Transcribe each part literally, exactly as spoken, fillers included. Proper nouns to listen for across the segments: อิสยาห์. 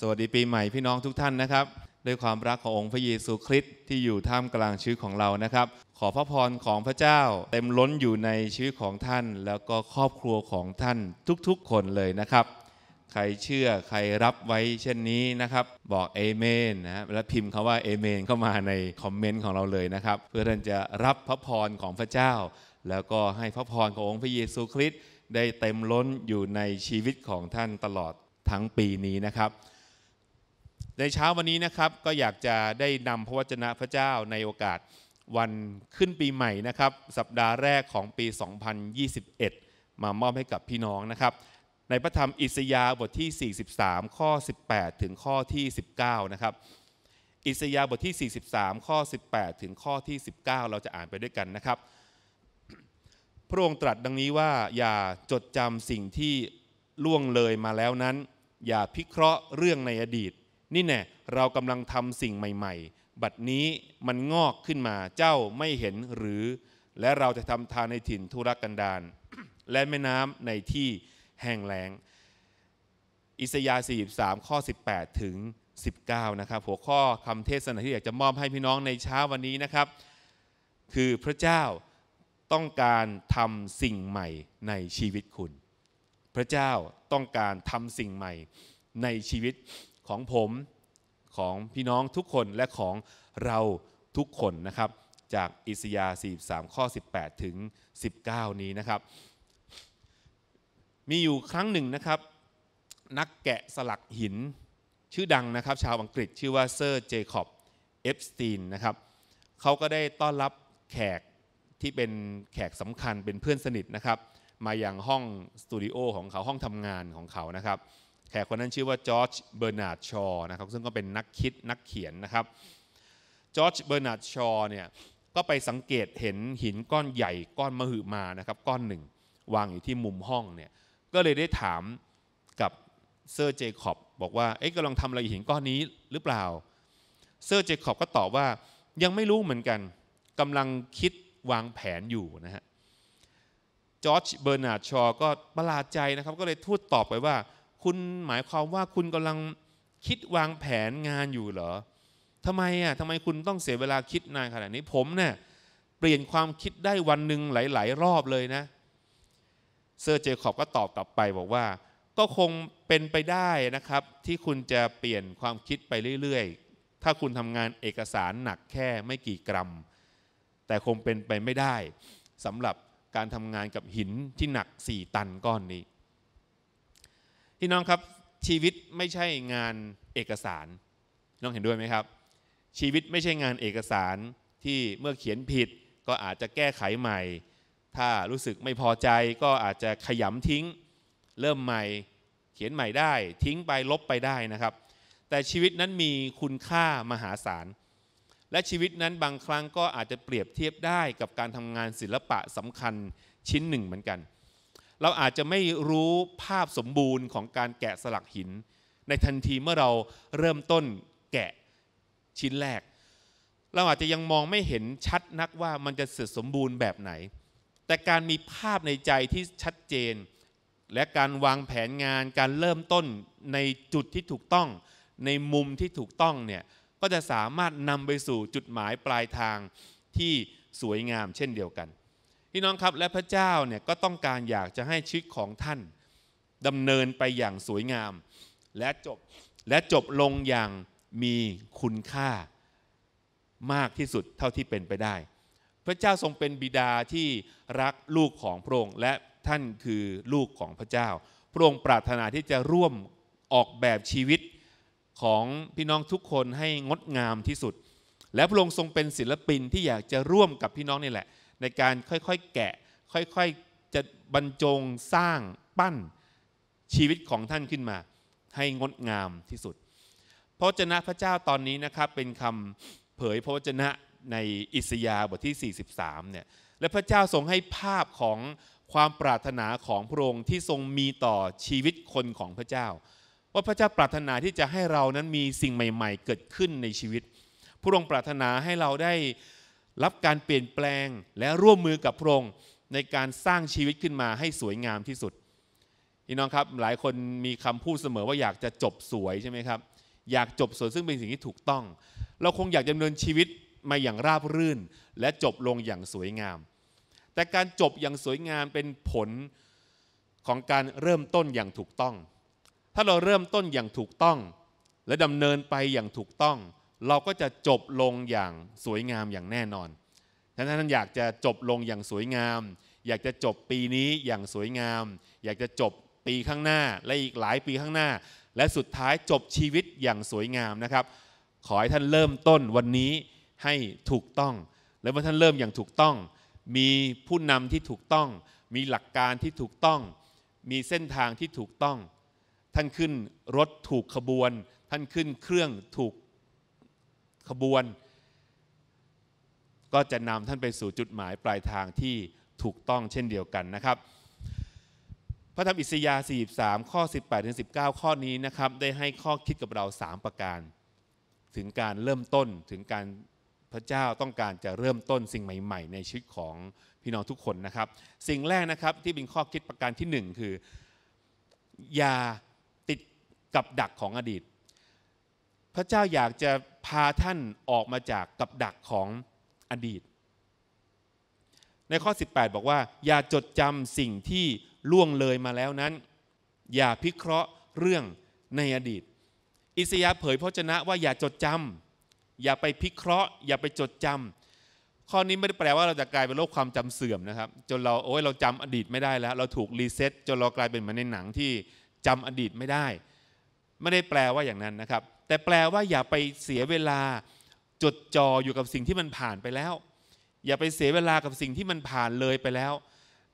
สวัสดีปีใหม่พี่น้องทุกท่านนะครับด้วยความรักขององค์พระเยซูคริสต์ที่อยู่ท่ามกลางชีวิตของเรานะครับขอพระพรของพระเจ้าเต็มล้นอยู่ในชีวิตของท่านแล้วก็ครอบครัวของท่านทุกๆคนเลยนะครับใครเชื่อใครรับไว้เช่นนี้นะครับบอกเอเมนนะและพิมพ์คำว่าเอเมนเข้ามาในคอมเมนต์ของเราเลยนะครับเพื่อท่านจะรับพระพรของพระเจ้าแล้วก็ให้พระพรขององค์พระเยซูคริสต์ได้เต็มล้นอยู่ในชีวิตของท่านตลอดทั้งปีนี้นะครับในเช้าวันนี้นะครับก็อยากจะได้นำพระวจนะพระเจ้าในโอกาสวันขึ้นปีใหม่นะครับสัปดาห์แรกของปีสองพันยี่สิบเอ็ดมามอบให้กับพี่น้องนะครับในพระธรรมอิสยาห์บทที่สี่สิบสามข้อสิบแปดถึงข้อที่สิบเก้านะครับอิสยาห์บทที่สี่สิบสามข้อสิบแปดถึงข้อที่สิบเก้าเราจะอ่านไปด้วยกันนะครับพระองค์ตรัสดังนี้ว่าอย่าจดจำสิ่งที่ล่วงเลยมาแล้วนั้นอย่าพิเคราะห์เรื่องในอดีตนี่แน่เรากำลังทำสิ่งใหม่ๆบัดนี้มันงอกขึ้นมาเจ้าไม่เห็นหรือและเราจะทำทางในถิ่นทุรกันดาร และแม่น้ำในที่แห้งแล้งอิสยาห์สี่สิบสามข้อสิบแปดถึงสิบเก้านะครับหัวข้อคำเทศนาที่อยากจะมอบให้พี่น้องในเช้าวันนี้นะครับคือพระเจ้าต้องการทำสิ่งใหม่ในชีวิตคุณพระเจ้าต้องการทำสิ่งใหม่ในชีวิตของผมของพี่น้องทุกคนและของเราทุกคนนะครับจากอิสยาห์สี่สิบสามข้อสิบแปดถึงสิบเก้านี้นะครับมีอยู่ครั้งหนึ่งนะครับนักแกะสลักหินชื่อดังนะครับชาวอังกฤษชื่อว่าเซอร์เจคอบเอปสตีนนะครับเขาก็ได้ต้อนรับแขกที่เป็นแขกสำคัญเป็นเพื่อนสนิทนะครับมาอย่างห้องสตูดิโอของเขาห้องทำงานของเขานะครับแขกคนนั้นชื่อว่าจอร์จเบอร์นาร์ดชอนะครับซึ่งก็เป็นนักคิดนักเขียนนะครับจอร์จเบอร์นาร์ดชอเนี่ยก็ไปสังเกตเห็นหินก้อนใหญ่ก้อนมหึมานะครับก้อนหนึ่งวางอยู่ที่มุมห้องเนี่ยก็เลยได้ถามกับเซอร์เจคอบบอกว่าเอ๊ะกำลังทำอะไรหินก้อนนี้หรือเปล่าเซอร์เจคอบก็ตอบว่ายังไม่รู้เหมือนกันกำลังคิดวางแผนอยู่นะฮะจอร์จเบอร์นาร์ดชอก็ประหลาดใจนะครับก็เลยทูดตอบไปว่าคุณหมายความว่าคุณกำลังคิดวางแผนงานอยู่เหรอทำไมอ่ะทำไมคุณต้องเสียเวลาคิดนานขนาดนี้ผมเนี่ยเปลี่ยนความคิดได้วันหนึ่งหลายๆรอบเลยนะเซอร์เจคอบก็ตอบกลับไปบอกว่าก็คงเป็นไปได้นะครับที่คุณจะเปลี่ยนความคิดไปเรื่อยๆถ้าคุณทำงานเอกสารหนักแค่ไม่กี่กรัมแต่คงเป็นไปไม่ได้สำหรับการทำงานกับหินที่หนักสี่ตันก้อนนี้พี่น้องครับชีวิตไม่ใช่งานเอกสารน้องเห็นด้วยไหมครับชีวิตไม่ใช่งานเอกสารที่เมื่อเขียนผิดก็อาจจะแก้ไขใหม่ถ้ารู้สึกไม่พอใจก็อาจจะขยำทิ้งเริ่มใหม่เขียนใหม่ได้ทิ้งไปลบไปได้นะครับแต่ชีวิตนั้นมีคุณค่ามหาศาลและชีวิตนั้นบางครั้งก็อาจจะเปรียบเทียบได้กับการทำงานศิลปะสำคัญชิ้นหนึ่งเหมือนกันเราอาจจะไม่รู้ภาพสมบูรณ์ของการแกะสลักหินในทันทีเมื่อเราเริ่มต้นแกะชิ้นแรกเราอาจจะยังมองไม่เห็นชัดนักว่ามันจะเสร็จสมบูรณ์แบบไหนแต่การมีภาพในใจที่ชัดเจนและการวางแผนงานการเริ่มต้นในจุดที่ถูกต้องในมุมที่ถูกต้องเนี่ยก็จะสามารถนำไปสู่จุดหมายปลายทางที่สวยงามเช่นเดียวกันพี่น้องครับและพระเจ้าเนี่ยก็ต้องการอยากจะให้ชีวิตของท่านดำเนินไปอย่างสวยงามและจบและจบลงอย่างมีคุณค่ามากที่สุดเท่าที่เป็นไปได้พระเจ้าทรงเป็นบิดาที่รักลูกของพระองค์และท่านคือลูกของพระเจ้าพระองค์ปรารถนาที่จะร่วมออกแบบชีวิตของพี่น้องทุกคนให้งดงามที่สุดและพระองค์ทรงเป็นศิลปินที่อยากจะร่วมกับพี่น้องนี่แหละในการค่อยๆแกะค่อยๆจะบรรจงสร้างปั้นชีวิตของท่านขึ้นมาให้งดงามที่สุดพระวจนะพระเจ้าตอนนี้นะครับเป็นคำเผยพระวจนะในอิสยาห์บทที่สี่สิบสามเนี่ยและพระเจ้าทรงให้ภาพของความปรารถนาของพระองค์ที่ทรงมีต่อชีวิตคนของพระเจ้าว่าพระเจ้าปรารถนาที่จะให้เรานั้นมีสิ่งใหม่ๆเกิดขึ้นในชีวิตพระองค์ปรารถนาให้เราได้รับการเปลี่ยนแปลงและร่วมมือกับพระองค์ในการสร้างชีวิตขึ้นมาให้สวยงามที่สุด พี่น้องครับหลายคนมีคำพูดเสมอว่าอยากจะจบสวยใช่ไหมครับอยากจบสวยซึ่งเป็นสิ่งที่ถูกต้องเราคงอยากดำเนินชีวิตมาอย่างราบรื่นและจบลงอย่างสวยงามแต่การจบอย่างสวยงามเป็นผลของการเริ่มต้นอย่างถูกต้องถ้าเราเริ่มต้นอย่างถูกต้องและดำเนินไปอย่างถูกต้องเราก็จะจบลงอย่างสวยงามอย่างแน่นอนถ้าท่านอยากจะจบลงอย่างสวยงามอยากจะจบปีนี้อย่างสวยงามอยากจะจบปีข้างหน้าและอีกหลายปีข้างหน้าและสุดท้ายจบชีวิตอย่างสวยงามนะครับขอให้ท่านเริ่มต้นวันนี้ให้ถูกต้องและเมื่อท่านเริ่มอย่างถูกต้องมีผู้นำที่ถูกต้องมีหลักการที่ถูกต้องมีเส้นทางที่ถูกต้องท่านขึ้นรถถูกขบวนท่านขึ้นเครื่องถูกขบวนก็จะนำท่านไปสู่จุดหมายปลายทางที่ถูกต้องเช่นเดียวกันนะครับพระธรรมอิสยาห์ สี่สิบสาม ข้อ สิบแปดถึงสิบเก้า ข้อนี้นะครับได้ให้ข้อคิดกับเราสามประการถึงการเริ่มต้นถึงการพระเจ้าต้องการจะเริ่มต้นสิ่งใหม่ๆในชีวิตของพี่น้องทุกคนนะครับสิ่งแรกนะครับที่เป็นข้อคิดประการที่หนึ่งคืออย่าติดกับดักของอดีตพระเจ้าอยากจะพาท่านออกมาจากกับดักของอดีตในข้อสิบแปดบอกว่าอย่าจดจำสิ่งที่ล่วงเลยมาแล้วนั้นอย่าพิเคราะห์เรื่องในอดีตอิสยาห์เผยพระวจนะว่าอย่าจดจำอย่าไปพิเคราะห์อย่าไปจดจำข้อนี้ไม่ได้แปลว่าเราจะกลายเป็นโรคความจำเสื่อมนะครับจนเราโอ้ยเราจำอดีตไม่ได้แล้วเราถูกรีเซ็ตจนเรากลายเป็นเหมือนในหนังที่จำอดีตไม่ได้ไม่ได้แปลว่าอย่างนั้นนะครับแต่แปลว่าอย่าไปเสียเวลาจดจ่ออยู่กับสิ่งที่มันผ่านไปแล้วอย่าไปเสียเวลากับสิ่งที่มันผ่านเลยไปแล้ว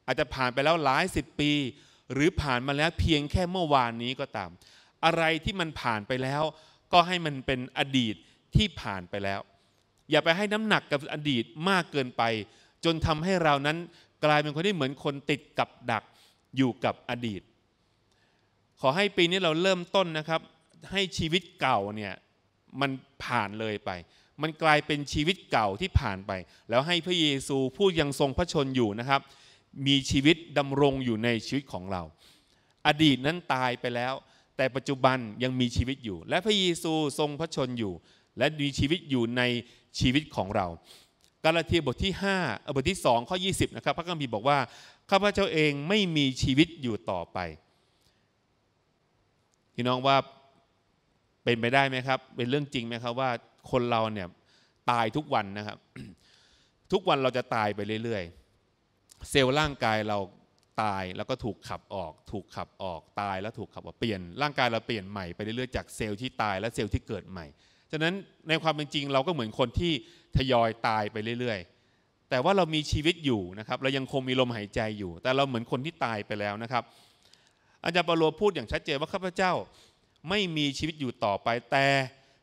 อาจจะผ่านไปแล้วหลายสิบปีหรือผ่านมาแล้วเพียงแค่เมื่อวานนี้ก็ตามอะไรที่มันผ่านไปแล้วก็ให้มันเป็นอดีตที่ผ่านไปแล้วอย่าไปให้น้ำหนักกับอดีตมากเกินไปจนทำให้เรานั้นกลายเป็นคนที่เหมือนคนติดกับดักอยู่กับอดีตขอให้ปีนี้เราเริ่มต้นนะครับให้ชีวิตเก่าเนี่ยมันผ่านเลยไปมันกลายเป็นชีวิตเก่าที่ผ่านไปแล้วให้พระเยซูผู้ยังทรงพระชนอยู่นะครับมีชีวิตดำรงอยู่ในชีวิตของเราอดีตนั้นตายไปแล้วแต่ปัจจุบันยังมีชีวิตอยู่และพระเยซูทรงพระชนอยู่และมีชีวิตอยู่ในชีวิตของเรากาลาเทียบทที่ห้าบทที่สองข้อยี่สิบนะครับพระคัมภีร์บอกว่าข้าพเจ้าเองไม่มีชีวิตอยู่ต่อไปพี่น้องว่าเป็นไปได้ไหมครับเป็นเรื่องจริงไหมครับว่าคนเราเนี่ยตายทุกวันนะครับ ทุกวันเราจะตายไปเรื่อยๆเซลล์ร่างกายเราตายแล้วก็ถูกขับออกถูกขับออกตายแล้วถูกขับออกเปลี่ยนร่างกายเราเปลี่ยนใหม่ไปเรื่อยๆจากเซลล์ที่ตายและเซลล์ที่เกิดใหม่ฉะนั้นในความเป็นจริงเราก็เหมือนคนที่ทยอยตายไปเรื่อยๆแต่ว่าเรามีชีวิตอยู่นะครับเรายังคงมีลมหายใจอยู่แต่เราเหมือนคนที่ตายไปแล้วนะครับอาจารย์เปาโลพูดอย่างชัดเจนว่าข้าพเจ้าไม่มีชีวิตอยู่ต่อไปแต่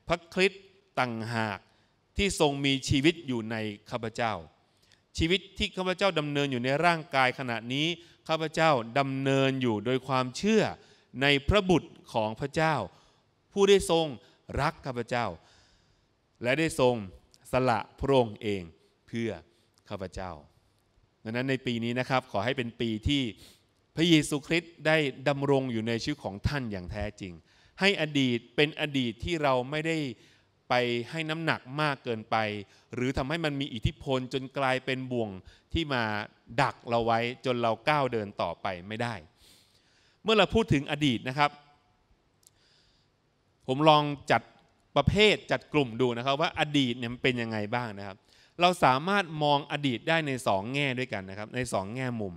พระคริสต์ต่างหากที่ทรงมีชีวิตอยู่ในข้าพเจ้าชีวิตที่ข้าพเจ้าดำเนินอยู่ในร่างกายขณะนี้ข้าพเจ้าดำเนินอยู่โดยความเชื่อในพระบุตรของพระเจ้าผู้ได้ทรงรักข้าพเจ้าและได้ทรงสละพระองค์เองเพื่อข้าพเจ้าดังนั้นในปีนี้นะครับขอให้เป็นปีที่พระเยซูคริสต์ได้ดำรงอยู่ในชีวิตของท่านอย่างแท้จริงให้อดีตเป็นอดีตที่เราไม่ได้ไปให้น้ำหนักมากเกินไปหรือทำให้มันมีอิทธิพลจนกลายเป็นบ่วงที่มาดักเราไว้จนเราก้าวเดินต่อไปไม่ได้เมื่อเราพูดถึงอดีตนะครับผมลองจัดประเภทจัดกลุ่มดูนะครับว่าอดีตเนี่ยมันเป็นยังไงบ้างนะครับเราสามารถมองอดีตได้ในสองแง่ด้วยกันนะครับในสองแง่มุม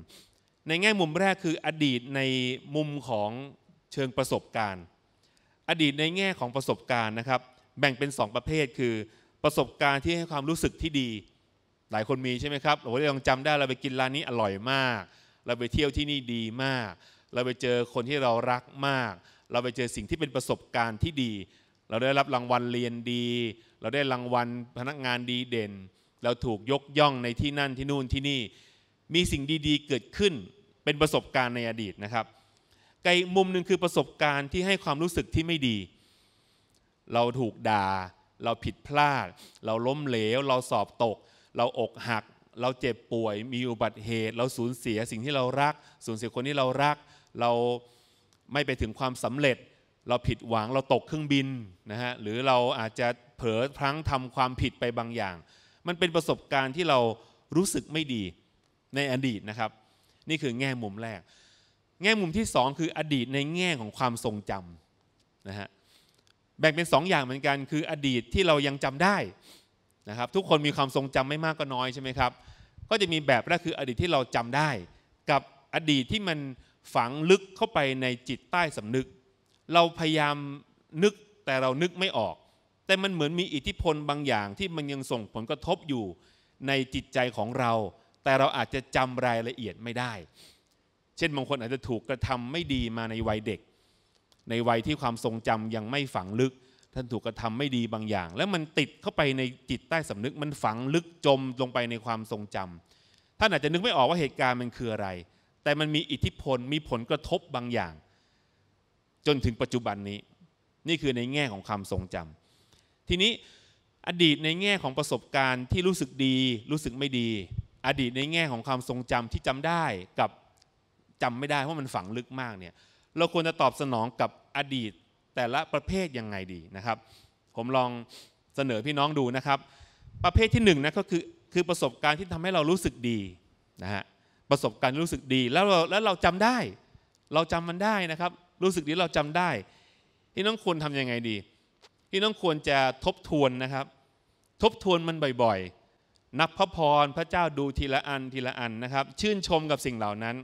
ในแง่มุมแรกคืออดีตในมุมของเชิงประสบการณ์อดีตในแง่ของประสบการณ์นะครับแบ่งเป็นสองประเภทคือประสบการณ์ที่ให้ความรู้สึกที่ดีหลายคนมีใช่ไหมครับโอ้โหเราจำได้เราไปกินร้านนี้อร่อยมากเราไปเที่ยวที่นี่ดีมากเราไปเจอคนที่เรารักมากเราไปเจอสิ่งที่เป็นประสบการณ์ที่ดีเราได้รับรางวัลเรียนดีเราได้รางวัลพนักงานดีเด่นเราถูกยกย่องในที่นั่นที่นู่นที่นี่มีสิ่งดีๆเกิดขึ้นเป็นประสบการณ์ในอดีตนะครับกับอีกมุมหนึ่งคือประสบการณ์ที่ให้ความรู้สึกที่ไม่ดีเราถูกด่าเราผิดพลาดเราล้มเหลวเราสอบตกเราอกหักเราเจ็บป่วยมีอุบัติเหตุเราสูญเสียสิ่งที่เรารักสูญเสียคนที่เรารักเรา ไม่ไปถึงความสำเร็จเราผิดหวังเราตกเครื่องบินนะฮะหรือเราอาจจะเผลอพลั้งทำความผิดไปบางอย่างมันเป็นประสบการณ์ที่เรารู้สึกไม่ดีในอดีตนะครับนี่คือแง่มุมแรกแง่มุมที่สองคืออดีตในแง่ของความทรงจำนะฮะแบ่งเป็นสองอย่างเหมือนกันคืออดีตที่เรายังจำได้นะครับทุกคนมีความทรงจำไม่มากก็น้อยใช่ไหมครับก็จะมีแบบแรกคืออดีตที่เราจำได้กับอดีตที่มันฝังลึกเข้าไปในจิตใต้สำนึกเราพยายามนึกแต่เรานึกไม่ออกแต่มันเหมือนมีอิทธิพลบางอย่างที่มันยังส่งผลกระทบอยู่ในจิตใจของเราแต่เราอาจจะจำรายละเอียดไม่ได้เช่นบางคนอาจจะถูกกระทำไม่ดีมาในวัยเด็กในวัยที่ความทรงจำยังไม่ฝังลึกท่านถูกกระทำไม่ดีบางอย่างแล้วมันติดเข้าไปในจิตใต้สำนึกมันฝังลึกจมลงไปในความทรงจำท่านอาจจะนึกไม่ออกว่าเหตุการณ์มันคืออะไรแต่มันมีอิทธิพลมีผลกระทบบางอย่างจนถึงปัจจุบันนี้นี่คือในแง่ของความทรงจำทีนี้อดีตในแง่ของประสบการณ์ที่รู้สึกดีรู้สึกไม่ดีอดีตในแง่ของความทรงจำที่จำได้กับจำไม่ได้เพราะมันฝังลึกมากเนี่ยเราควรจะตอบสนองกับอดีตแต่ละประเภทยังไงดีนะครับผมลองเสนอพี่น้องดูนะครับประเภทที่หนึ่งนะก็คือคือประสบการณ์ที่ทำให้เรารู้สึกดีนะฮะประสบการณ์รู้สึกดีแล้วเราแล้วเราจำได้เราจำมันได้นะครับรู้สึกดีเราจำได้พี่น้องควรทำยังไงดีพี่น้องควรจะทบทวนนะครับทบทวนมันบ่อยๆนับพระพรพระเจ้าดูทีละอันทีละอันนะครับชื่นชมกับสิ่งเหล่านั้น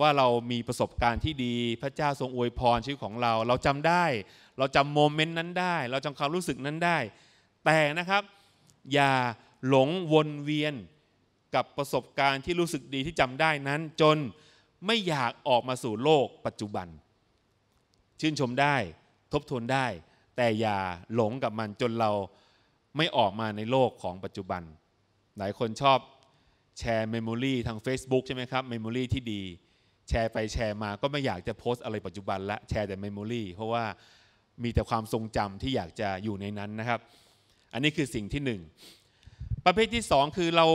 ว่าเรามีประสบการณ์ที่ดีพระเจ้าทรงอวยพรชีวิตของเราเราจำได้เราจำโมเมนต์นั้นได้เราจำความรู้สึกนั้นได้แต่นะครับอย่าหลงวนเวียนกับประสบการณ์ที่รู้สึกดีที่จำได้นั้นจนไม่อยากออกมาสู่โลกปัจจุบันชื่นชมได้ทบทวนได้แต่อย่าหลงกับมันจนเราไม่ออกมาในโลกของปัจจุบันหลายคนชอบแชร์เมมโมรีทาง Facebook ใช่ไหมครับเมมโมรีที่ดีแชร์ไปแชร์มาก็ไม่อยากจะโพสต์อะไรปัจจุบันละแชร์แต่เมมโมรีเพราะว่ามีแต่ความทรงจำที่อยากจะอยู่ในนั้นนะครับอันนี้คือสิ่งที่หนึ่งประเภทที่สองคือเรา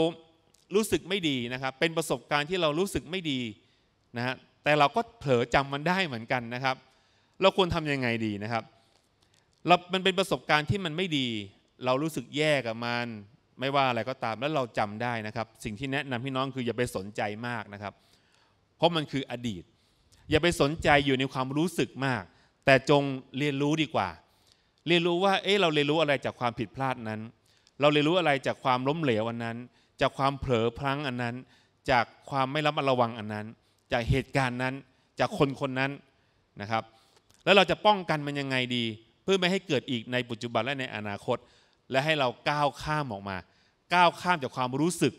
รู้สึกไม่ดีนะครับเป็นประสบการณ์ที่เรารู้สึกไม่ดีนะฮะแต่เราก็เผลอจำมันได้เหมือนกันนะครับเราควรทำยังไงดีนะครับเรามันเป็นประสบการณ์ที่มันไม่ดีเรารู้สึกแย่กับมันไม่ว่าอะไรก็ตามแล้วเราจำได้นะครับสิ่งที่แนะนำพี่น้องคืออย่าไปสนใจมากนะครับเพราะมันคืออดีตอย่าไปสนใจอยู่ในความรู้สึกมากแต่จงเรียนรู้ดีกว่าเรียนรู้ว่าเอ๊ะเราเรียนรู้อะไรจากความผิดพลาดนั้นเราเรียนรู้อะไรจากความล้มเหลวอันนั้นจากความเผลอพลั้งอันนั้นจากความไม่ระมัดระวังอันนั้นจากเหตุการณ์นั้นจากคนคนนั้นนะครับแล้วเราจะป้องกันมันยังไงดีเพื่อไม่ให้เกิดอีกในปัจจุบันและในอนาคตและให้เราก้าวข้ามออกมาก้าวข้ามจากความรู้สึก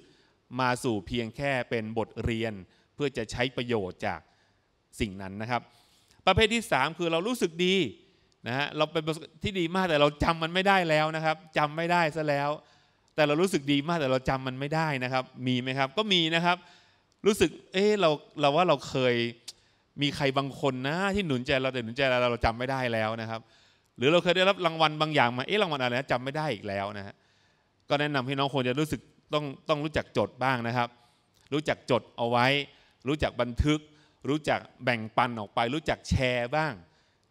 มาสู่เพียงแค่เป็นบทเรียนเพื่อจะใช้ประโยชน์จากสิ่งนั้นนะครับประเภทที่สามคือเรารู้สึกดีนะฮะเราเป็นที่ดีมากแต่เราจำมันไม่ได้แล้วนะครับจำไม่ได้ซะแล้วแต่เรารู้สึกดีมากแต่เราจำมันไม่ได้นะครับมีไหมครับก็มีนะครับรู้สึกเออเราเราว่าเราเคยมีใครบางคนนะที่หนุนใจเราแต่หนุนใจเราเราจำไม่ได้แล้วนะครับหรือเราเคยได้รับรางวัลบางอย่างมาเอ๊ะรางวัลอะไรนะจำไม่ได้อีกแล้วนะฮะก็แนะนำให้น้องควรจะรู้สึกต้องต้องรู้จักจดบ้างนะครับรู้จักจดเอาไว้รู้จักบันทึกรู้จักแบ่งปันออกไปรู้จักแชร์บ้าง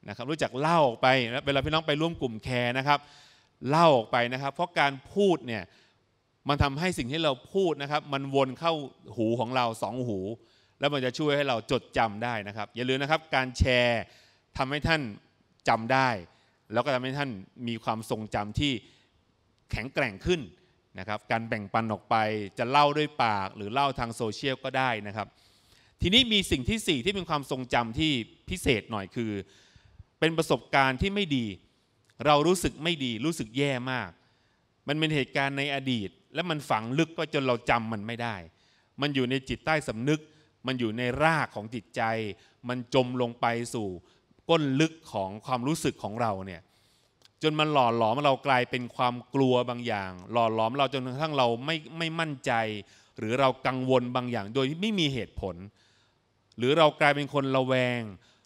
นะครับรู้จักเล่าออกไปนะเวลาพี่น้องไปร่วมกลุ่มแคร์นะครับเล่าออกไปนะครับเพราะการพูดเนี่ยมันทำให้สิ่งที่เราพูดนะครับมันวนเข้าหูของเราสองหูแล้วมันจะช่วยให้เราจดจำได้นะครับอย่าลืมนะครับการแชร์ทำให้ท่านจำได้แล้วก็ทำให้ท่านมีความทรงจำที่แข็งแกร่งขึ้นนะครับการแบ่งปันออกไปจะเล่าด้วยปากหรือเล่าทางโซเชียลก็ได้นะครับทีนี้มีสิ่งที่สี่ที่เป็นความทรงจำที่พิเศษหน่อยคือเป็นประสบการณ์ที่ไม่ดีเรารู้สึกไม่ดีรู้สึกแย่มากมันเป็นเหตุการณ์ในอดีตและมันฝังลึกก็จนเราจำมันไม่ได้มันอยู่ในจิตใต้สำนึกมันอยู่ในรากของจิตใจมันจมลงไปสู่ก้นลึกของความรู้สึกของเราเนี่ยจนมันหล่อหลอมเรากลายเป็นความกลัวบางอย่างหล่อหลอมเราจนกระทั่งเราไม่ไม่มั่นใจหรือเรากังวลบางอย่างโดยที่ไม่มีเหตุผลหรือเรากลายเป็นคนระแวง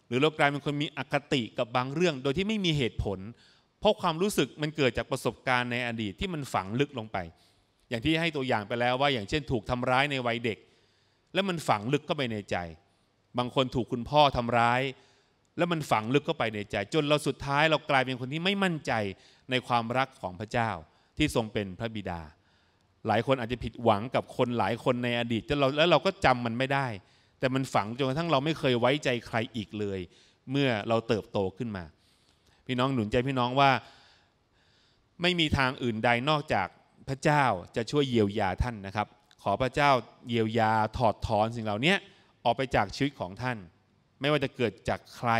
หรือเรากลายเป็นคนมีอคติกับบางเรื่องโดยที่ไม่มีเหตุผลเพราะความรู้สึกมันเกิดจากประสบการณ์ในอดีตที่มันฝังลึกลงไปอย่างที่ให้ตัวอย่างไปแล้วว่าอย่างเช่นถูกทำร้ายในวัยเด็กแล้วมันฝังลึกเข้าไปในใจบางคนถูกคุณพ่อทำร้าย แล้วมันฝังลึกเข้าไปในใจจนเราสุดท้ายเรากลายเป็นคนที่ไม่มั่นใจในความรักของพระเจ้าที่ทรงเป็นพระบิดาหลายคนอาจจะผิดหวังกับคนหลายคนในอดีตแล้วเราแล้วเราก็จำมันไม่ได้แต่มันฝังจนกระทั่งเราไม่เคยไว้ใจใครอีกเลยเมื่อเราเติบโตขึ้นมาพี่น้องหนุนใจพี่น้องว่าไม่มีทางอื่นใดนอกจากพระเจ้าจะช่วยเยียวยาท่านนะครับขอพระเจ้าเยียวยาถอดถอนสิ่งเหล่านี้ออกไปจากชีวิตของท่านไม่ว่าจะเกิดจากใคร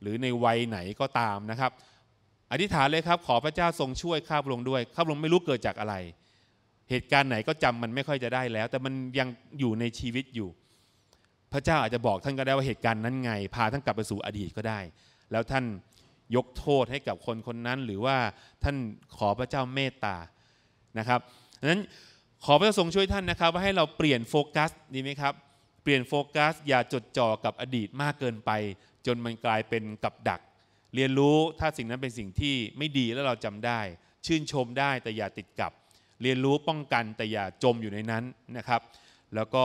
หรือในวัยไหนก็ตามนะครับอธิษฐานเลยครับขอพระเจ้าทรงช่วยข้าพระองค์ด้วยข้าพระองค์ไม่รู้เกิดจากอะไรเหตุการณ์ไหนก็จำมันไม่ค่อยจะได้แล้วแต่มันยังอยู่ในชีวิตอยู่พระเจ้าอาจจะบอกท่านก็ได้ว่าเหตุการณ์นั้นไงพาท่านกลับไปสู่อดีตก็ได้แล้วท่านยกโทษให้กับคนคนนั้นหรือว่าท่านขอพระเจ้าเมตตานะครับดังนั้นขอพระเจ้าทรงช่วยท่านนะครับว่าให้เราเปลี่ยนโฟกัสดีไหมครับเปลี่ยนโฟกัสอย่าจดจ่อกับอดีตมากเกินไปจนมันกลายเป็นกับดักเรียนรู้ถ้าสิ่งนั้นเป็นสิ่งที่ไม่ดีแล้วเราจำได้ชื่นชมได้แต่อย่าติดกับเรียนรู้ป้องกันแต่อย่าจมอยู่ในนั้นนะครับแล้วก็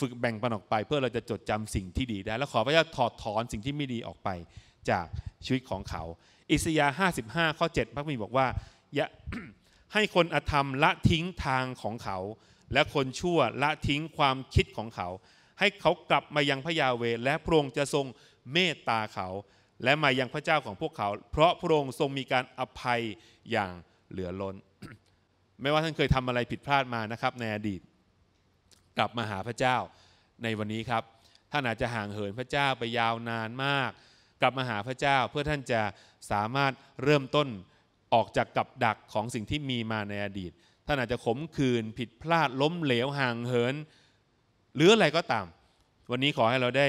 ฝึกแบ่งปันออกไปเพื่อเราจะจดจำสิ่งที่ดีได้และขอพระเจ้าถอดถอนสิ่งที่ไม่ดีออกไปจากชีวิตของเขาอิสยาห์ห้าสิบห้าข้อเจ็ดพระคัมภีร์บอกว่าอย่า ให้คนอธรรมละทิ้งทางของเขาและคนชั่วละทิ้งความคิดของเขาให้เขากลับมายังพระยาเวห์และพระองค์จะทรงเมตตาเขาและมายังพระเจ้าของพวกเขาเพราะพระองค์ทรงมีการอภัยอย่างเหลือล้น ไม่ว่าท่านเคยทำอะไรผิดพลาดมานะครับในอดีตกลับมาหาพระเจ้าในวันนี้ครับท่านอาจจะห่างเหินพระเจ้าไปยาวนานมากกลับมาหาพระเจ้าเพื่อท่านจะสามารถเริ่มต้นออกจากกับดักของสิ่งที่มีมาในอดีตท่านอาจจะขมขื่นผิดพลาดล้มเหลวห่างเหินหรืออะไรก็ตามวันนี้ขอให้เราได้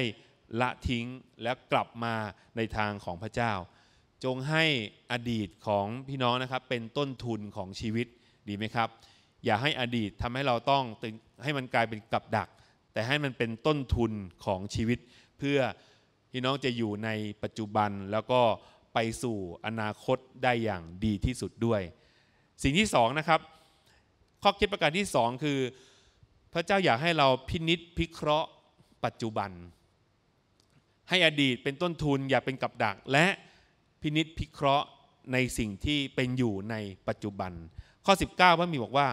ละทิ้งและกลับมาในทางของพระเจ้าจงให้อดีตของพี่น้องนะครับเป็นต้นทุนของชีวิตดีไหมครับอย่าให้อดีตทำให้เราต้องให้มันกลายเป็นกับดักแต่ให้มันเป็นต้นทุนของชีวิตเพื่อพี่น้องจะอยู่ในปัจจุบันแล้วก็ไปสู่อนาคตได้อย่างดีที่สุดด้วยสิ่งที่สองนะครับข้อคิดประการที่สองคือพระเจ้าอยากให้เราพินิจพิเคราะห์ปัจจุบันให้อดีตเป็นต้นทุนอย่าเป็นกับดักและพินิจพิเคราะห์ในสิ่งที่เป็นอยู่ในปัจจุบันข้อสิบเก้าพระมีบอกว่า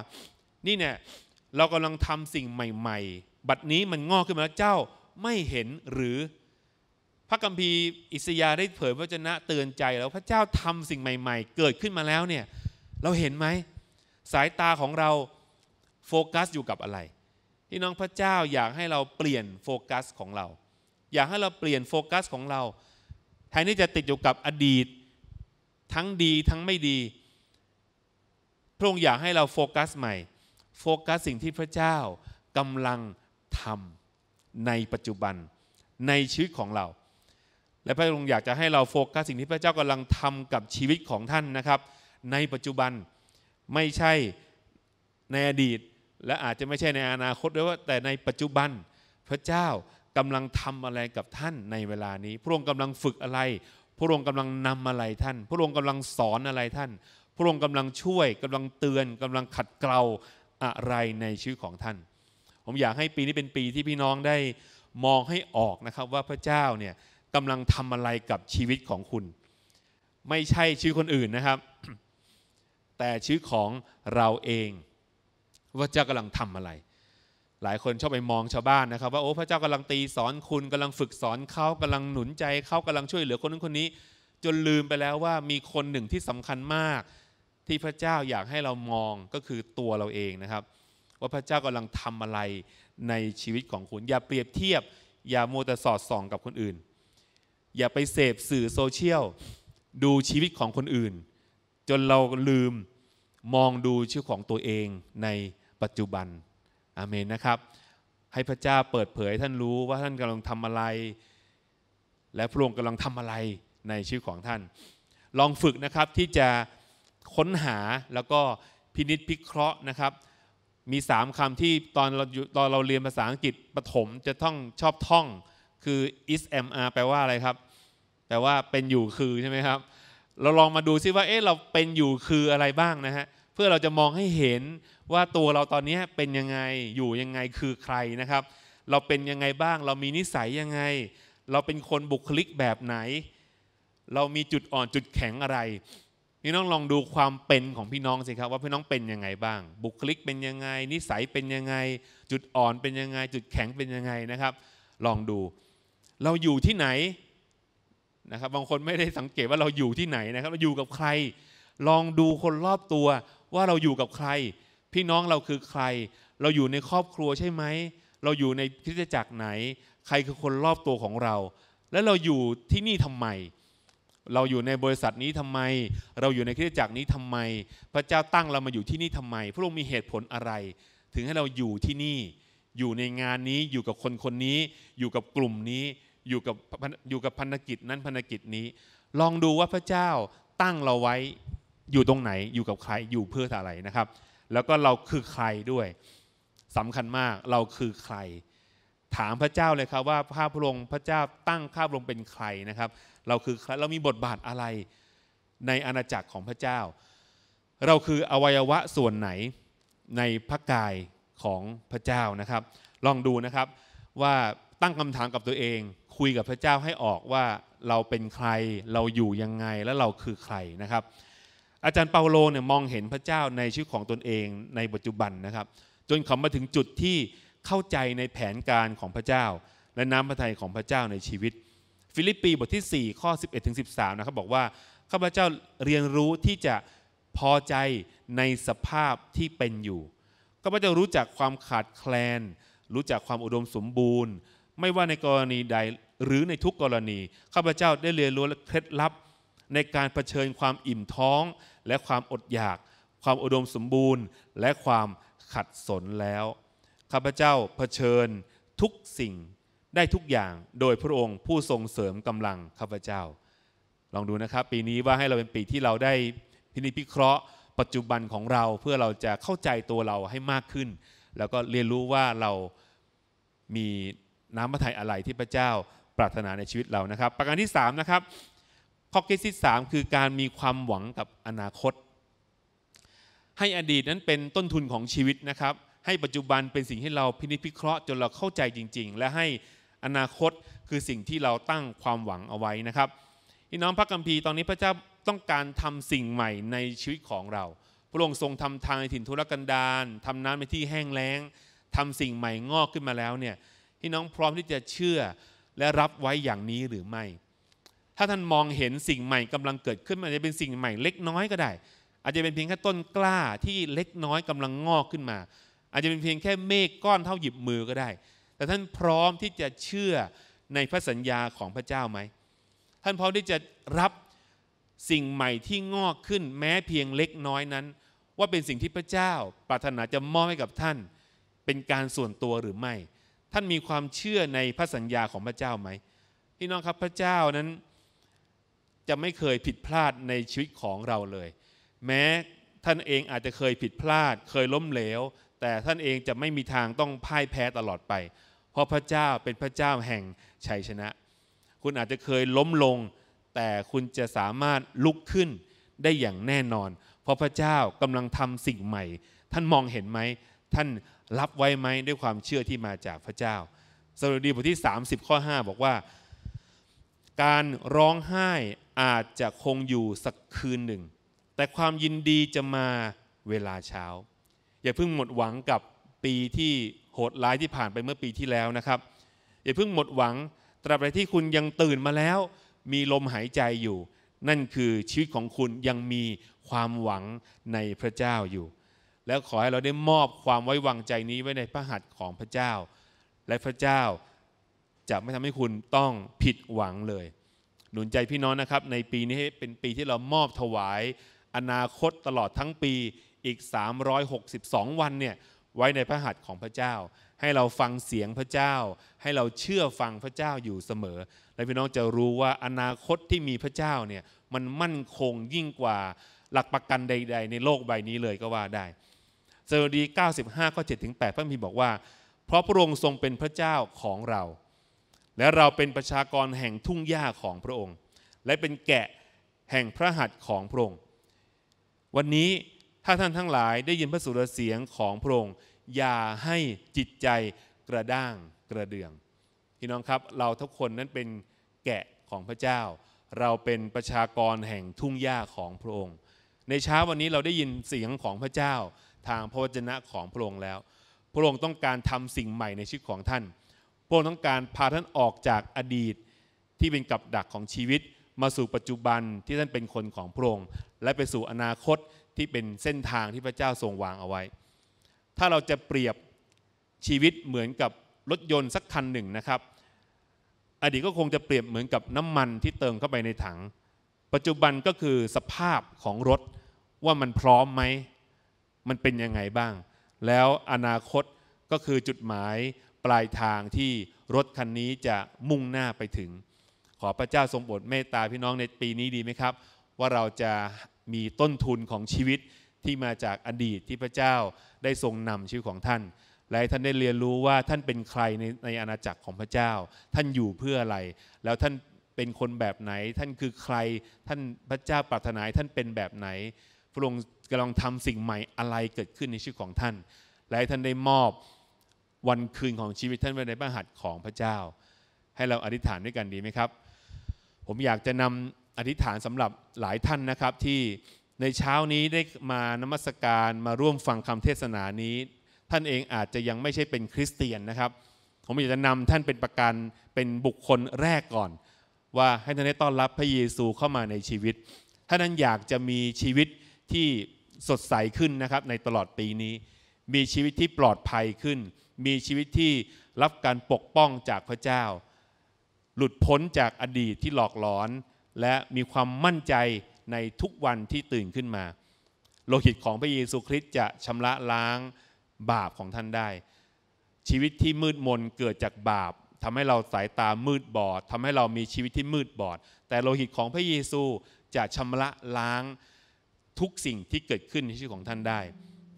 นี่เนี่ยเรากำลังทำสิ่งใหม่ๆบัดนี้มันงอกขึ้นมาแล้วเจ้าไม่เห็นหรือพระคัมภีร์อิสยาห์ได้เผยพระวจนะเตือนใจแล้วพระเจ้าทำสิ่งใหม่ๆเกิดขึ้นมาแล้วเนี่ยเราเห็นไหมสายตาของเราโฟกัสอยู่กับอะไรพี่น้องพระเจ้าอยากให้เราเปลี่ยนโฟกัสของเราอยากให้เราเปลี่ยนโฟกัสของเราแทนที่จะติดอยู่กับอดีตทั้งดีทั้งไม่ดีพระองค์อยากให้เราโฟกัสใหม่โฟกัสสิ่งที่พระเจ้ากำลังทำในปัจจุบันในชีวิตของเราและพระองค์อยากจะให้เราโฟกัสสิ่งที่พระเจ้ากำลังทำกับชีวิตของท่านนะครับในปัจจุบันไม่ใช่ในอดีตและอาจจะไม่ใช่ในอนาคตด้วยว่าแต่ในปัจจุบันพระเจ้ากำลังทำอะไรกับท่านในเวลานี้พระองค์กำลังฝึกอะไรพระองค์กำลังนำอะไรท่านพระองค์กำลังสอนอะไรท่านพระองค์กำลังช่วยกำลังเตือนกำลังขัดเกลาอะไรในชีวิตของท่านผมอยากให้ปีนี้เป็นปีที่พี่น้องได้มองให้ออกนะครับว่าพระเจ้าเนี่ยกำลังทำอะไรกับชีวิตของคุณไม่ใช่ชีวิตคนอื่นนะครับ แต่ชีวิตของเราเองว่าพระเจ้ากำลังทำอะไรหลายคนชอบไปมองชาวบ้านนะครับว่าโอ้พระเจ้ากำลังตีสอนคุณกำลังฝึกสอนเขากำลังหนุนใจเขากำลังช่วยเหลือคนนั้นคนนี้จนลืมไปแล้วว่ามีคนหนึ่งที่สำคัญมากที่พระเจ้าอยากให้เรามองก็คือตัวเราเองนะครับว่าพระเจ้ากำลังทำอะไรในชีวิตของคุณอย่าเปรียบเทียบอย่ามัวแต่สอดส่องกับคนอื่นอย่าไปเสพสื่อโซเชียลดูชีวิตของคนอื่นจนเราลืมมองดูชีวิตของตัวเองในปัจจุบันอาเมนนะครับให้พระเจ้าเปิดเผยท่านรู้ว่าท่านกำลังทำอะไรและพระองค์กำลังทำอะไรในชีวิตของท่านลองฝึกนะครับที่จะค้นหาแล้วก็พินิจพิเคราะห์นะครับมีสามคำที่ตอนเราตอนเราเรียนภาษาอังกฤษประถมจะต้องชอบท่องคือ is am are แปลว่าอะไรครับแปลว่าเป็นอยู่คือใช่ไหมครับเราลองมาดูซิว่าเอ๊ะเราเป็นอยู่คืออะไรบ้างนะฮะเพื่อเราจะมองให้เห็นว่าตัวเราตอนนี้เป็นยังไงอยู่ยังไงคือใครนะครับเราเป็นยังไงบ้างเรามีนิสัยยังไง เราเป็นคนบุคลิกแบบไหนเรามีจุดอ่อนจุดแข็งอะไรพี่น้องลองดูความเป็นของพี่น้องสิครับว่าพี่น้องเป็นยังไงบ้างบุคลิกเป็นยังไงนิสัยเป็นยังไงจุดอ่อนเป็นยังไงจุดแข็งเป็นยังไงนะครับลองดูเราอยู่ที่ไหนนะครับบางคนไม่ได้สังเกตว่าเราอยู่ที่ไหนนะครับเราอยู่กับใครลองดูคนรอบตัวว่าเราอยู่กับใครพี่น้องเราคือใครเราอยู่ในครอบครัวใช่ไหมเราอยู่ในคริสตจักรไหนใครคือคนรอบตัวของเราและเราอยู่ที่นี่ทำไมเราอยู่ในบริษัทนี้ทำไมเราอยู่ในคริสตจักรนี้ทำไมพระเจ้าตั้งเรามาอยู่ที่นี่ทำไมพระองค์มีเหตุผลอะไรถึงให้เราอยู่ที่นี่อยู่ในงานนี้อยู่กับคนคนนี้อยู่กับกลุ่มนี้อยู่กับอยู่กับพันธกิจนั้นพันธกิจนี้ลองดูว่าพระเจ้าตั้งเราไว้อยู่ตรงไหนอยู่กับใครอยู่เพื่ออะไรนะครับแล้วก็เราคือใครด้วยสำคัญมากเราคือใครถามพระเจ้าเลยครับว่าข้าพระองค์พระเจ้าตั้งข้าพระองค์เป็นใครนะครับเราคือใครเรามีบทบาทอะไรในอาณาจักรของพระเจ้าเราคืออวัยวะส่วนไหนในพระกายของพระเจ้านะครับลองดูนะครับว่าตั้งคำถามกับตัวเองคุยกับพระเจ้าให้ออกว่าเราเป็นใครเราอยู่ยังไงและเราคือใครนะครับอาจารย์เปาโลเนี่ยมองเห็นพระเจ้าในชีวิตของตนเองในปัจจุบันนะครับจนเขามาถึงจุดที่เข้าใจในแผนการของพระเจ้าและน้ำพระทัยของพระเจ้าในชีวิตฟิลิปปีบทที่สี่ข้อ สิบเอ็ดถึงสิบสาม นะครับบอกว่าข้าพเจ้าเรียนรู้ที่จะพอใจในสภาพที่เป็นอยู่ข้าพเจ้ารู้จักความขาดแคลนรู้จักความอุดมสมบูรณ์ไม่ว่าในกรณีใดหรือในทุกกรณีข้าพเจ้าได้เรียนรู้และเคล็ดลับในการเผชิญความอิ่มท้องและความอดอยากความอุดมสมบูรณ์และความขัดสนแล้วข้าพเจ้าเผชิญทุกสิ่งได้ทุกอย่างโดยพระองค์ผู้ทรงเสริมกำลังข้าพเจ้าลองดูนะครับปีนี้ว่าให้เราเป็นปีที่เราได้พินิจพิเคราะห์ปัจจุบันของเราเพื่อเราจะเข้าใจตัวเราให้มากขึ้นแล้วก็เรียนรู้ว่าเรามีน้ำพระทัยอะไรที่พระเจ้าปรารถนาในชีวิตเรานะครับประการที่สามนะครับข้อคิดที่สามคือการมีความหวังกับอนาคตให้อดีตนั้นเป็นต้นทุนของชีวิตนะครับให้ปัจจุบันเป็นสิ่งที่เราพินิจพิเคราะห์จนเราเข้าใจจริงๆและให้อนาคตคือสิ่งที่เราตั้งความหวังเอาไว้นะครับพี่น้องพระคัมภีร์ตอนนี้พระเจ้าต้องการทำสิ่งใหม่ในชีวิตของเราพระองค์ทรงทำทางในถิ่นทุรกันดารทำน้ำในที่แห้งแล้งทำสิ่งใหม่งอกขึ้นมาแล้วเนี่ยพี่น้องพร้อมที่จะเชื่อและรับไว้อย่างนี้หรือไม่ถ้าท่านมองเห็นสิ่งใหม่กำลังเกิดขึ้นอาจจะเป็นสิ่งใหม่เล็กน้อยก็ได้อาจจะเป็นเพียงแค่ต้นกล้าที่เล็กน้อยกำลังงอกขึ้นมาอาจจะเป็นเพียงแค่เมฆก้อนเท่าหยิบมือก็ได้แต่ท่านพร้อมที่จะเชื่อในพระสัญญาของพระเจ้าไหมท่านพร้อมที่จะรับสิ่งใหม่ที่งอกขึ้นแม้เพียงเล็กน้อยนั้นว่าเป็นสิ่งที่พระเจ้าปรารถนาจะมอบให้กับท่านเป็นการส่วนตัวหรือไม่ท่านมีความเชื่อในพระสัญญาของพระเจ้าไหมพี่น้องครับพระเจ้านั้นจะไม่เคยผิดพลาดในชีวิตของเราเลยแม้ท่านเองอาจจะเคยผิดพลาดเคยล้มเหลวแต่ท่านเองจะไม่มีทางต้องพ่ายแพ้ตลอดไปเพราะพระเจ้าเป็นพระเจ้าแห่งชัยชนะคุณอาจจะเคยล้มลงแต่คุณจะสามารถลุกขึ้นได้อย่างแน่นอนเพราะพระเจ้ากำลังทำสิ่งใหม่ท่านมองเห็นไหมท่านรับไว้ไหมด้วยความเชื่อที่มาจากพระเจ้าสดุดีบทที่สามสิบข้อห้าบอกว่าการร้องไห้อาจจะคงอยู่สักคืนหนึ่งแต่ความยินดีจะมาเวลาเช้าอย่าเพิ่งหมดหวังกับปีที่โหดร้ายที่ผ่านไปเมื่อปีที่แล้วนะครับอย่าเพิ่งหมดหวังตราบใดที่คุณยังตื่นมาแล้วมีลมหายใจอยู่นั่นคือชีวิตของคุณยังมีความหวังในพระเจ้าอยู่แล้วขอให้เราได้มอบความไว้วางใจนี้ไว้ในพระหัตถ์ของพระเจ้าและพระเจ้าจะไม่ทำให้คุณต้องผิดหวังเลยหนุนใจพี่น้องนะครับในปีนี้เป็นปีที่เรามอบถวายอนาคตตลอดทั้งปีอีกสามร้อยหกสิบสองวันเนี่ยไว้ในพระหัตถ์ของพระเจ้าให้เราฟังเสียงพระเจ้าให้เราเชื่อฟังพระเจ้าอยู่เสมอและพี่น้องจะรู้ว่าอนาคตที่มีพระเจ้าเนี่ยมันมั่นคงยิ่งกว่าหลักประกันใดๆในโลกใบนี้เลยก็ว่าได้สดุดีเก้าสิบห้าข้อ เจ็ดถึงแปด พระคัมภีร์บอกว่าเพราะพระองค์ทรงเป็นพระเจ้าของเราและเราเป็นประชากรแห่งทุ่งหญ้าของพระองค์และเป็นแกะแห่งพระหัตถ์ของพระองค์วันนี้ถ้าท่านทั้งหลายได้ยินพระสุรเสียงของพระองค์อย่าให้จิตใจกระด้างกระเดื่อง พี่น้องครับเราทุกคนนั้นเป็นแกะของพระเจ้าเราเป็นประชากรแห่งทุ่งหญ้าของพระองค์ในเช้าวันนี้เราได้ยินเสียงของพระเจ้าทางพระวจนะของพระองค์แล้วพระองค์ต้องการทำสิ่งใหม่ในชีวิตของท่านพระองค์ต้องการพาท่านออกจากอดีตที่เป็นกับดักของชีวิตมาสู่ปัจจุบันที่ท่านเป็นคนของพระองค์และไปสู่อนาคตที่เป็นเส้นทางที่พระเจ้าทรงวางเอาไว้ถ้าเราจะเปรียบชีวิตเหมือนกับรถยนต์สักคันหนึ่งนะครับอดีตก็คงจะเปรียบเหมือนกับน้ำมันที่เติมเข้าไปในถังปัจจุบันก็คือสภาพของรถว่ามันพร้อมไหมมันเป็นยังไงบ้างแล้วอนาคตก็คือจุดหมายปลายทางที่รถคันนี้จะมุ่งหน้าไปถึงขอพระเจ้าทรงโปรดเมตตาพี่น้องในปีนี้ดีไหมครับว่าเราจะมีต้นทุนของชีวิตที่มาจากอดีตที่พระเจ้าได้ทรงนำชีวิตของท่านและท่านได้เรียนรู้ว่าท่านเป็นใครในในอาณาจักรของพระเจ้าท่านอยู่เพื่ออะไรแล้วท่านเป็นคนแบบไหนท่านคือใครท่านพระเจ้าปรารถนาท่านเป็นแบบไหนพระองค์กำลังทำสิ่งใหม่อะไรเกิดขึ้นในชีวิตของท่านและท่านได้มอบวันคืนของชีวิตท่านไว้ในพระหัตถ์ของพระเจ้าให้เราอธิษฐานด้วยกันดีไหมครับผมอยากจะนำอธิษฐานสำหรับหลายท่านนะครับที่ในเช้านี้ได้มานมัสการมาร่วมฟังคำเทศนานี้ท่านเองอาจจะยังไม่ใช่เป็นคริสเตียนนะครับผมอยากจะนำท่านเป็นประกันเป็นบุคคลแรกก่อนว่าให้ท่านได้ต้อนรับพระเยซูเข้ามาในชีวิตถ้าท่านอยากจะมีชีวิตที่สดใสขึ้นนะครับในตลอดปีนี้มีชีวิตที่ปลอดภัยขึ้นมีชีวิตที่รับการปกป้องจากพระเจ้าหลุดพ้นจากอดีตที่หลอกหลอนและมีความมั่นใจในทุกวันที่ตื่นขึ้นมาโลหิตของพระเยซูคริสต์จะชำระล้างบาปของท่านได้ชีวิตที่มืดมนเกิดจากบาปทำให้เราสายตามืดบอดทำให้เรามีชีวิตที่มืดบอดแต่โลหิตของพระเยซูจะชำระล้างทุกสิ่งที่เกิดขึ้นในชีวิตของท่านได้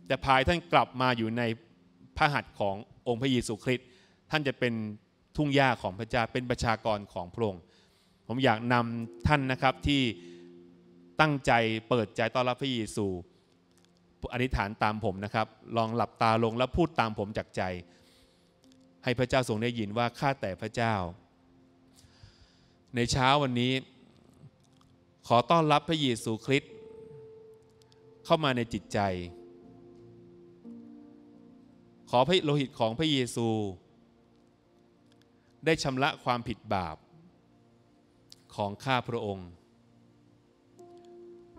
แต่ภายท่านกลับมาอยู่ในพระหัตถ์ขององค์พระเยซูคริสต์ท่านจะเป็นทุ่งหญ้าของพระเจ้าเป็นประชากรของพระองค์ผมอยากนำท่านนะครับที่ตั้งใจเปิดใจต้อนรับพระเยซูอธิษฐานตามผมนะครับลองหลับตาลงแล้วพูดตามผมจากใจให้พระเจ้าทรงได้ยินว่าข้าแต่พระเจ้าในเช้าวันนี้ขอต้อนรับพระเยซูคริสต์เข้ามาในจิตใจขอพระโลหิตของพระเยซูได้ชำระความผิดบาปของข้าพระองค์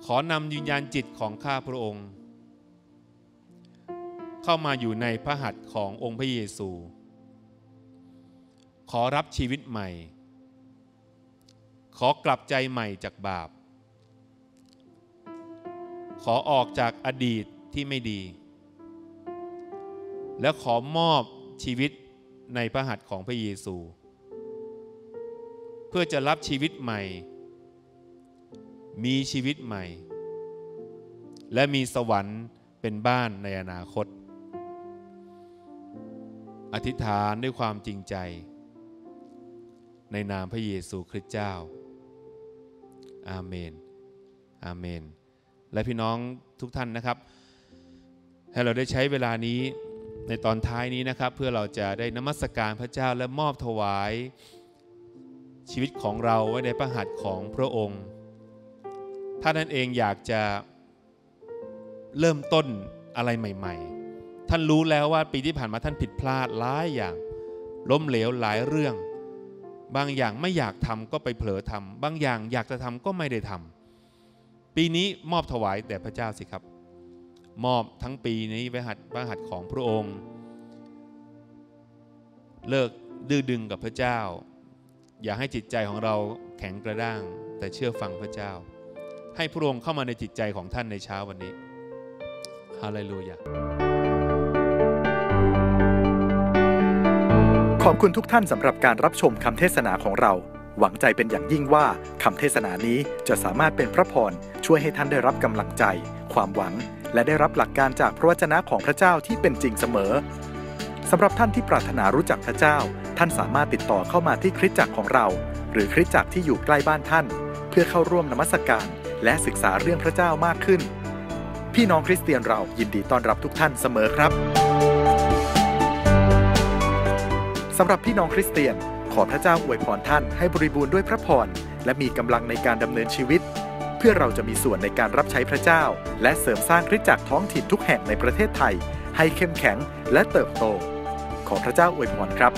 ขอนำวิญญาณจิตของข้าพระองค์เข้ามาอยู่ในพระหัตถ์ขององค์พระเยซูขอรับชีวิตใหม่ขอกลับใจใหม่จากบาปขอออกจากอดีตที่ไม่ดีและขอมอบชีวิตในพระหัตถ์ของพระเยซูเพื่อจะรับชีวิตใหม่มีชีวิตใหม่และมีสวรรค์เป็นบ้านในอนาคตอธิษฐานด้วยความจริงใจในนามพระเยซูคริสต์เจ้าอาเมนอาเมนและพี่น้องทุกท่านนะครับให้เราได้ใช้เวลานี้ในตอนท้ายนี้นะครับเพื่อเราจะได้นมัสการพระเจ้าและมอบถวายชีวิตของเราไว้ในพระหัตถ์ของพระองค์ถ้าท่านเองอยากจะเริ่มต้นอะไรใหม่ๆท่านรู้แล้วว่าปีที่ผ่านมาท่านผิดพลาดหลายอย่างล้มเหลวหลายเรื่องบางอย่างไม่อยากทำก็ไปเผลอทำบางอย่างอยากจะทำก็ไม่ได้ทำปีนี้มอบถวายแด่พระเจ้าสิครับมอบทั้งปีนี้ไว้หัดพระหัตถ์ของพระองค์เลิกดื้อดึงกับพระเจ้าอย่าให้จิตใจของเราแข็งกระด้างแต่เชื่อฟังพระเจ้าให้พระองค์เข้ามาในจิตใจของท่านในเช้าวันนี้ฮาเลลูยาขอบคุณทุกท่านสำหรับการรับชมคำเทศนาของเราหวังใจเป็นอย่างยิ่งว่าคำเทศนานี้จะสามารถเป็นพระพรช่วยให้ท่านได้รับกำลังใจความหวังและได้รับหลักการจากพระวจนะของพระเจ้าที่เป็นจริงเสมอสำหรับท่านที่ปรารถนารู้จักพระเจ้าท่านสามารถติดต่อเข้ามาที่คริสตจักรของเราหรือคริสตจักรที่อยู่ใกล้บ้านท่านเพื่อเข้าร่วมนมัสการและศึกษาเรื่องพระเจ้ามากขึ้นพี่น้องคริสเตียนเรายินดีต้อนรับทุกท่านเสมอครับสำหรับพี่น้องคริสเตียน ขอพระเจ้าอวยพรท่านให้บริบูรณ์ด้วยพระพรและมีกำลังในการดำเนินชีวิตเพื่อเราจะมีส่วนในการรับใช้พระเจ้าและเสริมสร้างคริสตจักรท้องถิ่นทุกแห่งในประเทศไทยให้เข้มแข็งและเติบโตขอพระเจ้าอวยพรครับ